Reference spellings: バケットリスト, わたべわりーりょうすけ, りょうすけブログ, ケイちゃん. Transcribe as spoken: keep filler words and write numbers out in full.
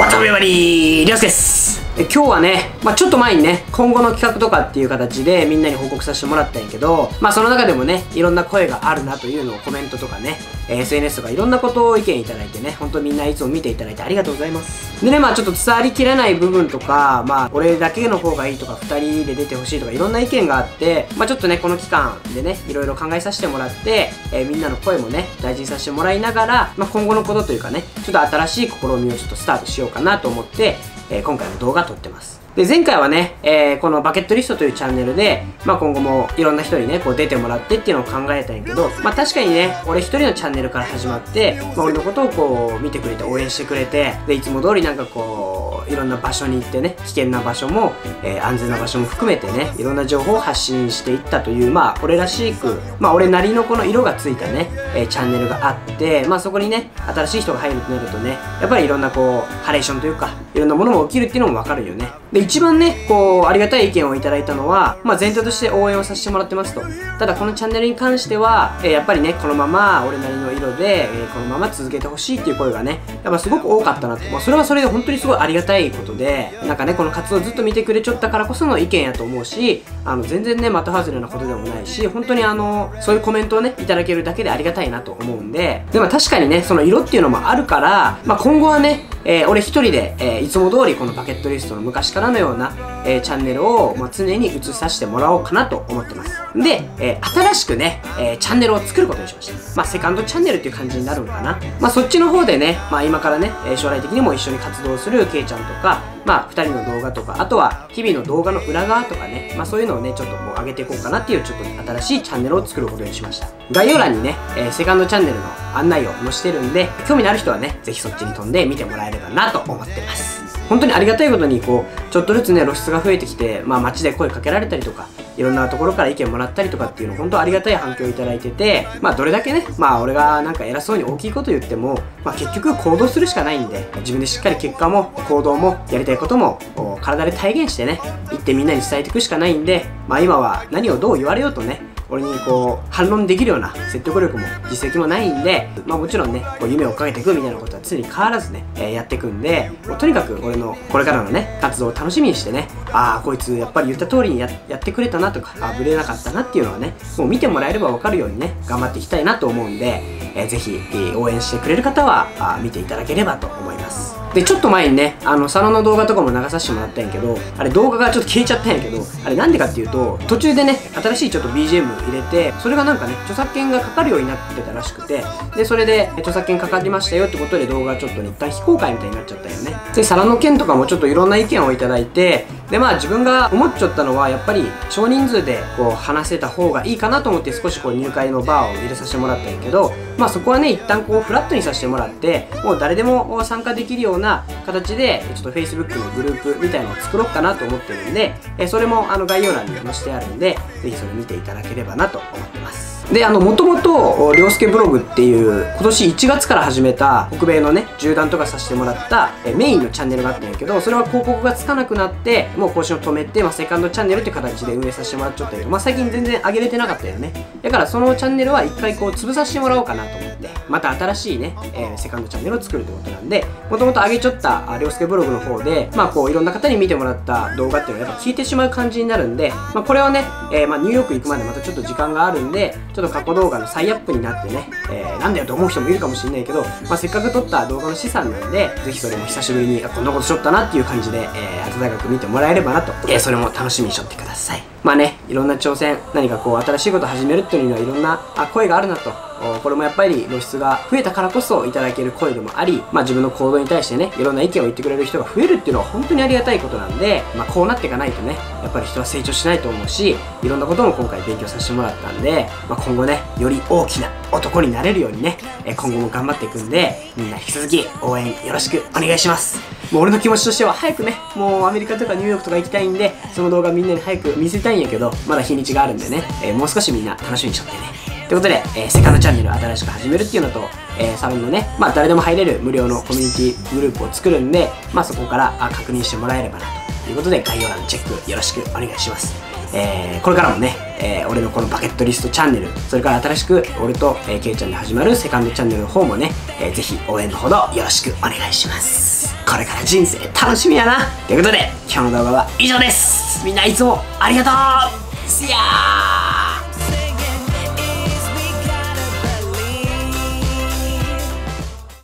わたべわりーりょうすけです。今日はね、まあ、ちょっと前にね今後の企画とかっていう形でみんなに報告させてもらったんやけど、まあその中でもねいろんな声があるなというのをコメントとかね エスエヌエス とかいろんなことを意見いただいてね、ほんとみんないつも見ていただいてありがとうございます。でね、まあちょっと伝わりきれない部分とか、まあ俺だけの方がいいとかふたりで出てほしいとかいろんな意見があって、まあちょっとねこの期間でねいろいろ考えさせてもらって、えー、みんなの声もね大事にさせてもらいながら、まあ、今後のことというかねちょっと新しい試みをちょっとスタートしようかなと思って、えー、今回の動画撮ってます。で前回はね、えー、このバケットリストというチャンネルで、まあ、今後もいろんな人にねこう出てもらってっていうのを考えたんやけど、まあ、確かにね俺一人のチャンネルから始まって、まあ、俺のことをこう見てくれて応援してくれて、でいつも通りなんかこういろんな場所に行ってね危険な場所も、えー、安全な場所も含めてねいろんな情報を発信していったという、まあ俺らしく、まあ、俺なりのこの色がついたね、えー、チャンネルがあって、まあ、そこにね新しい人が入るとなるとねやっぱりいろんなこうハレーションというかいろんなものも起きるっていうのも分かるよね。で一番ねこうありがたい意見をいただいたのは、まあ、前提として応援をさせてもらってますと。ただこのチャンネルに関しては、えー、やっぱりねこのまま俺なりの色で、えー、このまま続けてほしいっていう声がねやっぱすごく多かったなと、まあ、それはそれで本当にすごいありがたいことで、なんかねこの活動ずっと見てくれちょったからこその意見やと思うし、あの全然ね的外れなことでもないし、本当にあのそういうコメントをねいただけるだけでありがたいなと思うんで、でも確かにねその色っていうのもあるから、まあ、今後はね、えー、俺一人で、えー、いつも通りこのバケットリストの昔からのような、えー、チャンネルを、まあ、常に映させてもらおうかなと思ってます。で、えー、新しくね、えー、チャンネルを作ることにしました。まあセカンドチャンネルっていう感じになるのかな。まあそっちの方でね、まあ今からね将来的にも一緒に活動するケイちゃんとか、まあふたりの動画とか、あとは日々の動画の裏側とかね、まあそういうのをねちょっとこう上げていこうかなっていうちょっと新しいチャンネルを作ることにしました。概要欄にね、えー、セカンドチャンネルの案内を載せてるんで、興味のある人はね是非そっちに飛んで見てもらえればなと思ってます。本当にありがたいことにこうちょっとずつね露出が増えてきて、まあ街で声かけられたりとかいろんなところから意見もらったりとかっていうの本当ありがたい反響いただいてて、まあどれだけねまあ俺がなんか偉そうに大きいこと言っても、まあ結局行動するしかないんで、自分でしっかり結果も行動もやりたいことも体で体現してね行ってみんなに伝えていくしかないんで、まあ今は何をどう言われようとね俺にこう反論できるような説得力も実績もないんで、まあもちろんねこう夢を追っかけていくみたいなことは常に変わらずね、えー、やっていくんで、もうとにかく俺のこれからのね活動を楽しみにしてね、ああこいつやっぱり言った通りに や, やってくれたなとか、あぶれなかったなっていうのはねもう見てもらえれば分かるようにね頑張っていきたいなと思うんで、えー、ぜひ、えー、応援してくれる方はあ見ていただければと思います。でちょっと前にねあのサロンの動画とかも流させてもらったんやけど、あれ動画がちょっと消えちゃったんやけど、あれなんでかっていうと途中でね新しいちょっと ビージーエム 入れて、それがなんかね著作権がかかるようになってたらしくて、でそれで著作権かかりましたよってことで動画ちょっとね一旦非公開みたいになっちゃったよね。でサロンの件とかもちょっといろんな意見をいただいて、でまあ自分が思っちゃったのはやっぱり少人数でこう話せた方がいいかなと思って少しこう入会のバーを入れさせてもらったんやけど、まあそこはね一旦こうフラットにさせてもらって、もう誰でも参加できるようなな形でちょっと Facebook のグループみたいのを作ろうかなと思ってるんで、えそれもあの概要欄に載せてあるんで是非それ見ていただければなと思ってます。で、あの、もともと、りょうすけブログっていう、今年いちがつから始めた、北米のね、縦断とかさせてもらった、えメインのチャンネルがあったんやけど、それは広告がつかなくなって、もう更新を止めて、まあ、セカンドチャンネルって形で運営させてもらっちゃったけど、まあ、最近全然上げれてなかったよね。だから、そのチャンネルは一回こう、潰させてもらおうかなと思って、また新しいね、えー、セカンドチャンネルを作るってことなんで、もともと上げちゃった、りょうすけブログの方で、まあ、こう、いろんな方に見てもらった動画っていうのは、やっぱ消えてしまう感じになるんで、まあ、これをね、えー、まあ、ニューヨーク行くまでまたちょっと時間があるんで、ちょっと過去動画の再アップになってね、えー、なんだよと思う人もいるかもしれないけど、まあ、せっかく撮った動画の資産なんで、ぜひそれも久しぶりにこんなことしょったなっていう感じで、えー、温かく見てもらえればなと、えー、それも楽しみにしょってください。まあね、いろんな挑戦、何かこう新しいことを始めるっていうのはいろんな声があるなと。これもやっぱり露出が増えたからこそいただける声でもあり、まあ、自分の行動に対してねいろんな意見を言ってくれる人が増えるっていうのは本当にありがたいことなんで、まあ、こうなっていかないとねやっぱり人は成長しないと思うし、いろんなことも今回勉強させてもらったんで、まあ、今後ねより大きな男になれるようにね今後も頑張っていくんで、みんな引き続き応援よろしくお願いします。もう俺の気持ちとしては早くねもうアメリカとかニューヨークとか行きたいんで、その動画みんなに早く見せたいんやけど、まだ日にちがあるんでね、えー、もう少しみんな楽しみにしとってねということで、えー、セカンドチャンネルを新しく始めるっていうのと、えー、サロンのね、まあ、誰でも入れる無料のコミュニティグループを作るんで、まあ、そこから確認してもらえればなということで、概要欄のチェックよろしくお願いします。えー、これからもね、えー、俺のこのバケットリストチャンネル、それから新しく俺と、えー、けいちゃんで始まるセカンドチャンネルの方もね、えー、ぜひ応援のほどよろしくお願いします。これから人生楽しみやなということで、今日の動画は以上です。みんないつもありがとう。See ya。